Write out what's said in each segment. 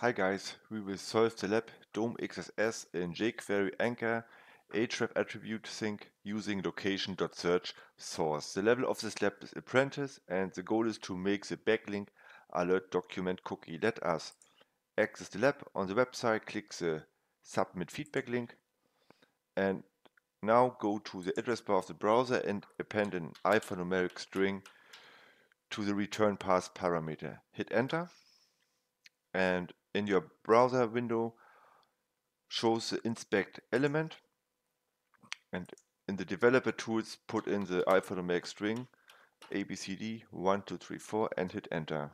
Hi guys, we will solve the lab DOM XSS in jQuery anchor href attribute sync using location.search source. The level of this lab is apprentice and the goal is to make the backlink alert document cookie. Let us access the lab on the website, click the submit feedback link and now go to the address bar of the browser and append an alphanumeric string to the return pass parameter. Hit enter and in your browser window shows the inspect element, and in the developer tools put in the alphanumeric string ABCD 1234 and hit enter.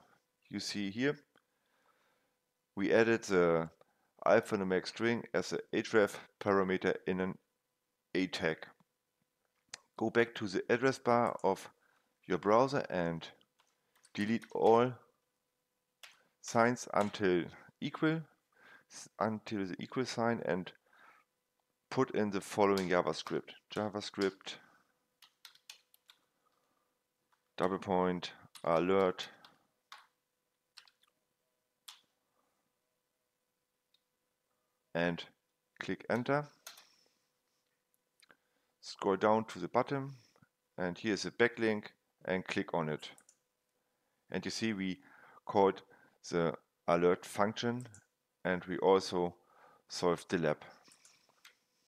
You see here we added the alphanumeric string as a href parameter in an A tag. Go back to the address bar of your browser and delete all signs until the equal sign and put in the following JavaScript : alert and click enter. Scroll down to the bottom and here's a backlink and click on it, and you see we called the alert function and we also solved the lab.